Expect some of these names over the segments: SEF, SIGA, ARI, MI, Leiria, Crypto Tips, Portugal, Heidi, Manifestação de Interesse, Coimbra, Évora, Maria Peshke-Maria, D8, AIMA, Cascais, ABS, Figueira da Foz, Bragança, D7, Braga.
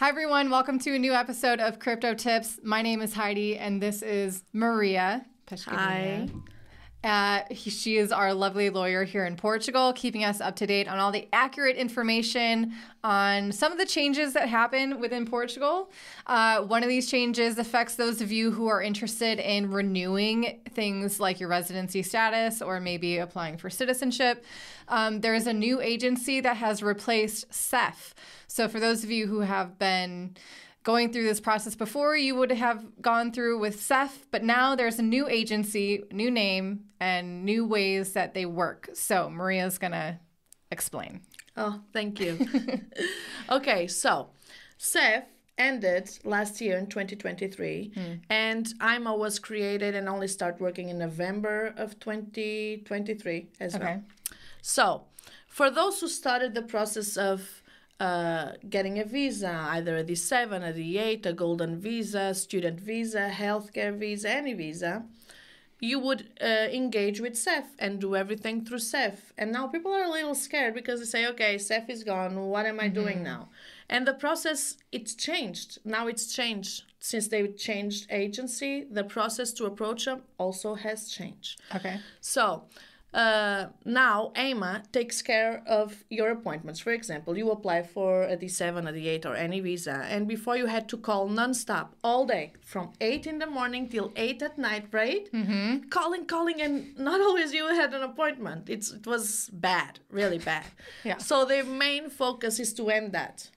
Hi everyone, welcome to a new episode of Crypto Tips. My name is Heidi and this is Maria Peshke-Maria. Hi. She is our lovely lawyer here in Portugal, keeping us up to date on all the accurate information on some of the changes that happen within Portugal. One of these changes affects those of you who are interested in renewing things like your residency status or maybe applying for citizenship. There is a new agency that has replaced SEF. So for those of you who have been going through this process before, you would have gone through with SEF, but now there's a new agency, new name, and new ways that they work. So Maria's going to explain. Oh, thank you. Okay, so SEF ended last year in 2023, and AIMA was created and only started working in November of 2023 as well. So for those who started the process of getting a visa, either a D7, a D8, a golden visa, student visa, healthcare visa, any visa, you would engage with SEF and do everything through SEF. And now people are a little scared because they say, okay, SEF is gone, what am I doing now? And the process, it's changed. Now it's changed. Since they changed agency, the process to approach them also has changed. Okay. So now AIMA takes care of your appointments. For example, you apply for a D7, a D8 or any visa, and before you had to call non-stop all day from 8 in the morning till 8 at night, right? Calling and not always you had an appointment. It was bad, really bad. So their main focus is to end that.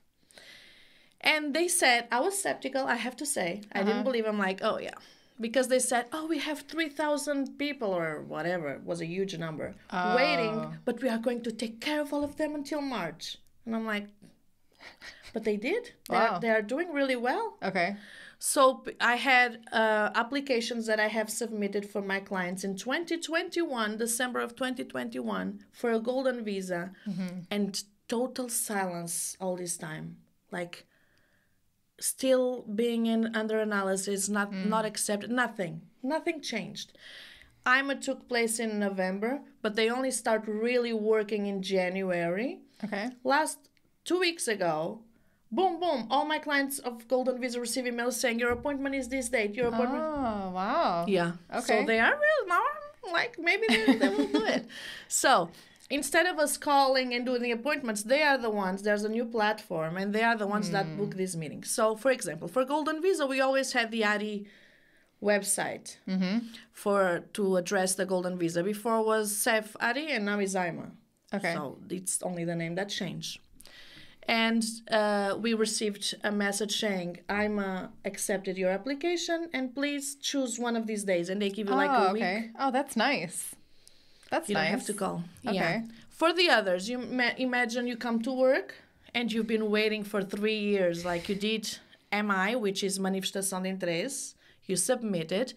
And they said, I was skeptical, I have to say. I didn't believe. I'm like, oh yeah. Because they said, oh, we have 3,000 people or whatever. It was a huge number waiting, but we are going to take care of all of them until March. And I'm like, but they did. They are doing really well. Okay. So I had applications that I have submitted for my clients in 2021, December of 2021, for a golden visa, and total silence all this time. Like, still being under analysis, not accepted, nothing changed. AIMA took place in November, but they only start really working in January. Okay. Last 2 weeks ago, boom, boom, all my clients of golden visa receive emails saying your appointment is this date, your appointment. Oh, wow. Yeah. Okay. So they are real now. I'm like, maybe they will do it. So instead of us calling and doing the appointments, they are the ones, there's a new platform, and they are the ones that book these meetings. So, for example, for golden visa, we always had the ARI website to address the golden visa. Before it was SEF ARI, and now it's AIMA. Okay. So it's only the name that changed. And we received a message saying, AIMA accepted your application, and please choose one of these days. And they give you like a week. Oh, that's nice. That's nice. You don't have to call. Okay. Yeah. For the others, you imagine you come to work and you've been waiting for 3 years. Like you did MI, which is Manifestação de Interesse. You submitted.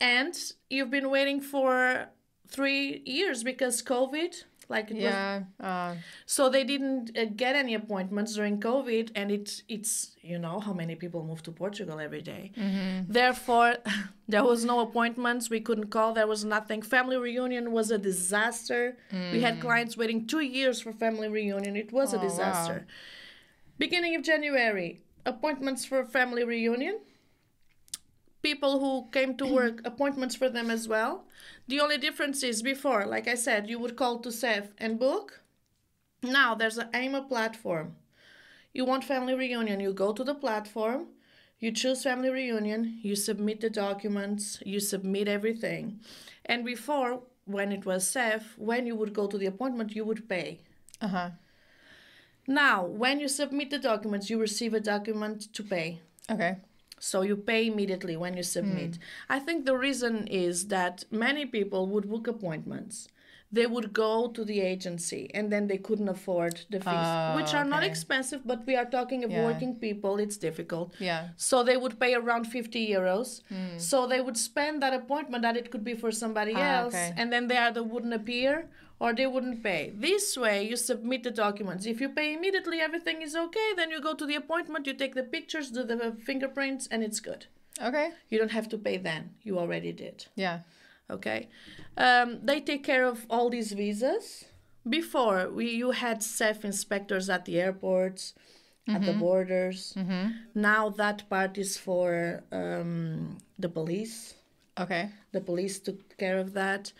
And you've been waiting for 3 years because COVID. Like it was... So they didn't get any appointments during COVID. And it's, you know, how many people move to Portugal every day. Therefore... There was no appointments. We couldn't call. There was nothing. Family reunion was a disaster. We had clients waiting 2 years for family reunion. It was a disaster. Wow. Beginning of January, appointments for family reunion. People who came to work, appointments for them as well. The only difference is before, like I said, you would call to SEF and book. Now there's an AIMA platform. You want family reunion, you go to the platform. You choose family reunion, you submit the documents, you submit everything. And before, when it was SEF, when you would go to the appointment, you would pay. Now, when you submit the documents, you receive a document to pay. Okay. So you pay immediately when you submit. I think the reason is that many people would book appointments. They would go to the agency and then they couldn't afford the fees, which are not expensive, but we are talking of working people, it's difficult. So they would pay around 50 euros. So they would spend that appointment that it could be for somebody else, and then they either wouldn't appear or they wouldn't pay. This way, you submit the documents. If you pay immediately, everything is okay, then you go to the appointment, you take the pictures, do the fingerprints, and it's good. Okay. You don't have to pay then, you already did. Yeah. Okay, they take care of all these visas. Before, you had SEF inspectors at the airports. at the borders. Now that part is for the police. Okay. The police took care of that.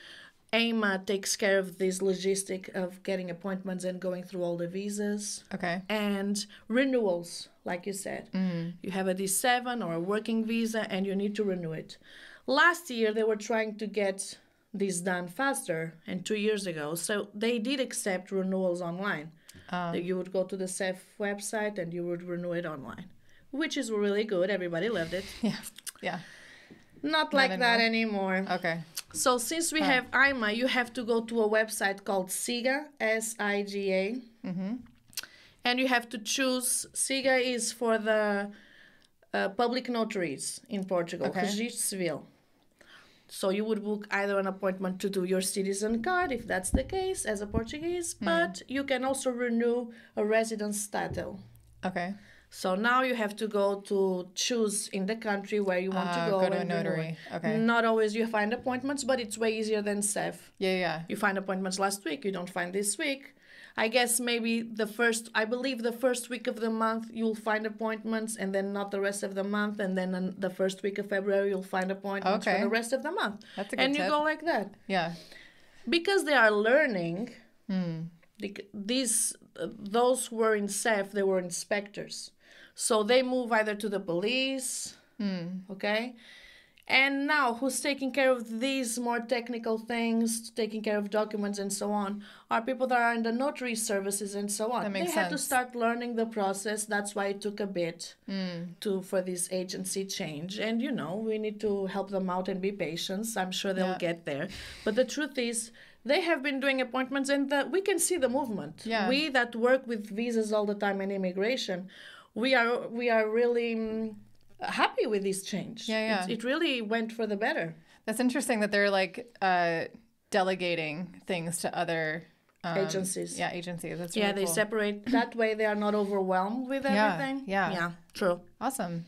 AIMA takes care of this logistic of getting appointments and going through all the visas. Okay. And renewals, like you said. You have a D7 or a working visa and you need to renew it. Last year, they were trying to get this done faster, and 2 years ago. So they did accept renewals online. You would go to the SEF website and you would renew it online, which is really good. Everybody loved it. Yeah. Not like that anymore. Okay. So since we have AIMA, you have to go to a website called SIGA, S-I-G-A. And you have to choose, SIGA is for the public notaries in Portugal, Registro Civil. So you would book either an appointment to do your citizen card, if that's the case, as a Portuguese, but you can also renew a residence title. Okay. So now you have to go to choose in the country where you want to go. Go to a notary. Okay. Not always you find appointments, but it's way easier than SEF. Yeah. You find appointments last week, you don't find this week. I guess maybe the first, I believe the first week of the month you'll find appointments, and then not the rest of the month, and then the first week of February you'll find appointments for the rest of the month. That's a good tip. You go like that. Yeah. Because they are learning, those who were in SEF, they were inspectors. So they move either to the police, okay? And now who's taking care of these more technical things, taking care of documents and so on, are people that are in the notary services and so on. That makes sense. They had to start learning the process. That's why it took a bit for this agency change. And, you know, we need to help them out and be patient. I'm sure they'll get there. But the truth is, they have been doing appointments, and we can see the movement. Yeah. We that work with visas all the time and immigration, we are really happy with this change. Yeah. It really went for the better. That's interesting that they're like delegating things to other agencies. Yeah, agencies. That's really cool. They separate. That way they are not overwhelmed with everything. Yeah, true. Awesome.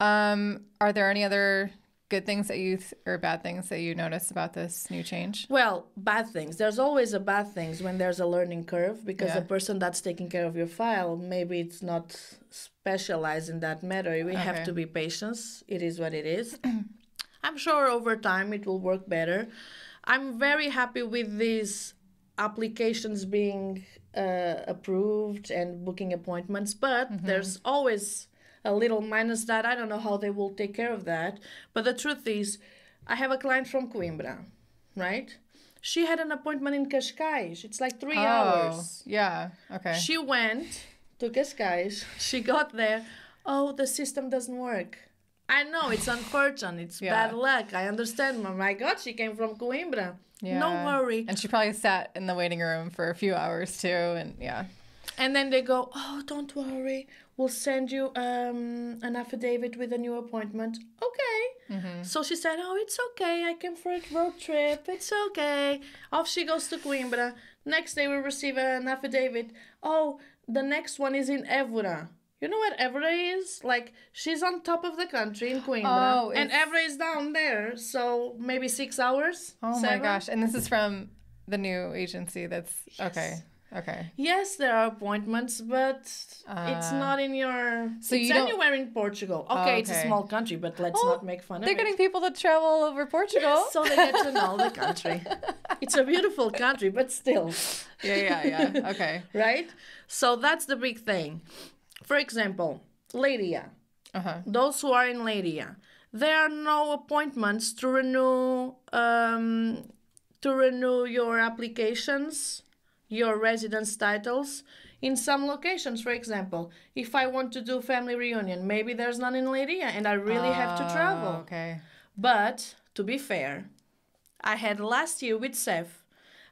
Are there any other good things that you, or bad things that you notice about this new change? Well, bad things. There's always a bad things when there's a learning curve, because the person that's taking care of your file, maybe it's not specialized in that matter. We have to be patient. It is what it is. I'm sure over time it will work better. I'm very happy with these applications being approved and booking appointments, but there's always a little minus that I don't know how they will take care of that. But the truth is, I have a client from Coimbra, right? She had an appointment in Cascais. It's like 3 hours. Yeah, okay. She went to Cascais. She got there. Oh, the system doesn't work. I know, it's unfortunate. It's bad luck. I understand. Oh my God, she came from Coimbra. Yeah. No worry. And she probably sat in the waiting room for a few hours too. And and then they go, oh, don't worry. We'll send you an affidavit with a new appointment. Okay. So she said, oh, it's okay. I came for a road trip. It's okay. Off she goes to Coimbra. Next day we receive an affidavit. Oh, the next one is in Évora. You know what Évora is? Like, she's on top of the country in Coimbra. Oh, and Évora is down there. So maybe 6 hours. Oh, 7. My gosh. And this is from the new agency that's... Yes. Okay. Okay. Yes, there are appointments, but it's not in your... So it's anywhere in Portugal. Okay, it's a small country, but let's not make fun of it. They're getting people to travel all over Portugal. Yes, so they get to know the country. It's a beautiful country, but still. Yeah. Okay. Right? So that's the big thing. For example, Leiria. Those who are in Leiria. There are no appointments to renew your applications, your residence titles in some locations. For example, if I want to do family reunion, maybe there's none in Leiria and I really have to travel. Okay. But to be fair, I had last year with SEF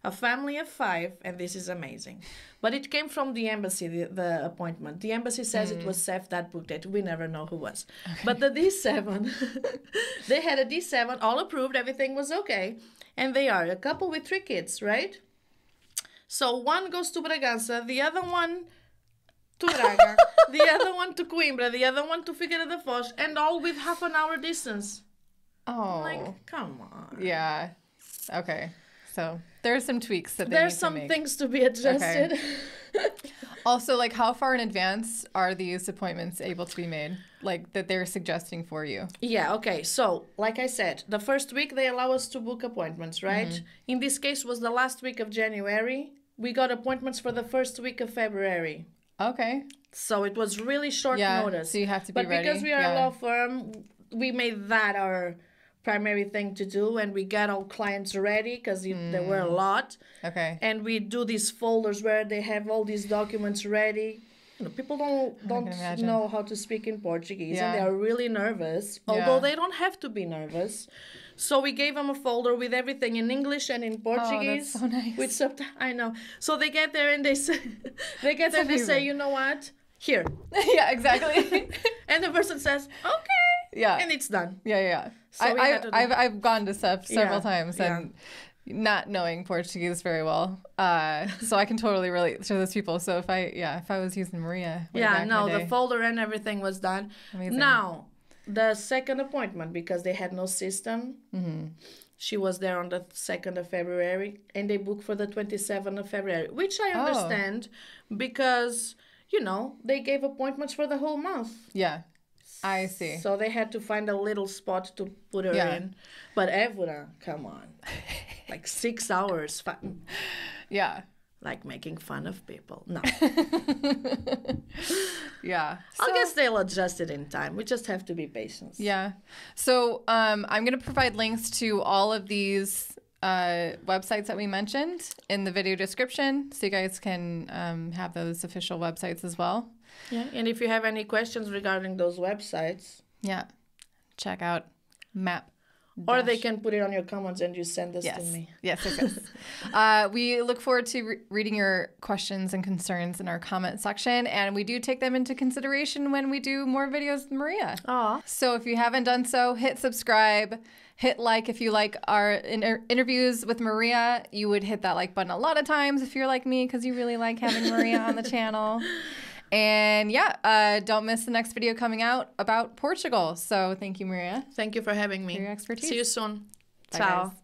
a family of 5, and this is amazing. But it came from the embassy, the appointment. The embassy says it was SEF that booked it. We never know who was. Okay. But the D7, they had a D7, all approved, everything was okay. And they are a couple with 3 kids, right? So one goes to Bragança, the other one to Braga, the other one to Coimbra, the other one to Figueira da Foz, and all with half-an-hour distance. Oh. Like, come on. Yeah. Okay. So there are some tweaks that they need to make. There's some things to be adjusted. Okay. Also, like, how far in advance are these appointments able to be made? Like, that they're suggesting for you? Yeah, okay. So, like I said, the first week they allow us to book appointments, right? Mm-hmm. In this case, was the last week of January. We got appointments for the first week of February. Okay. So, it was really short notice. So, you have to be ready. But because we are a law firm, we made that our primary thing to do, and we got all clients ready because there were a lot. Okay. And we do these folders where they have all these documents ready. You know, people don't know how to speak in Portuguese, and they are really nervous, although they don't have to be nervous. So we gave them a folder with everything in English and in Portuguese. Oh, that's so nice. With I know. So they get there and they say, they say, you know what? Here. Yeah, exactly. And the person says, okay. Yeah. And it's done. Yeah, yeah. So I've gone to SEF several times and not knowing Portuguese very well. So I can totally relate to those people. So if I was using Maria. The folder and everything was done. Amazing. Now, the second appointment, because they had no system. Mm-hmm. She was there on the 2nd of February and they booked for the 27th of February, which I understand because, you know, they gave appointments for the whole month. Yeah. I see. So they had to find a little spot to put her in. But Évora, come on. Like 6 hours. Yeah. Like making fun of people. No. So, I guess they'll adjust it in time. We just have to be patient. Yeah. So I'm going to provide links to all of these websites that we mentioned in the video description. So you guys can have those official websites as well. Yeah, and if you have any questions regarding those websites, check out map. Or they can put it on your comments and you send this to me. Yes. We look forward to reading your questions and concerns in our comment section, and we do take them into consideration when we do more videos with Maria. Aww. So if you haven't done so, hit subscribe. Hit like if you like our interviews with Maria. You would hit that like button a lot of times if you're like me, because you really like having Maria on the channel. And don't miss the next video coming out about Portugal. So thank you, Maria. Thank you for having me. For your expertise. See you soon. Bye, ciao. Guys.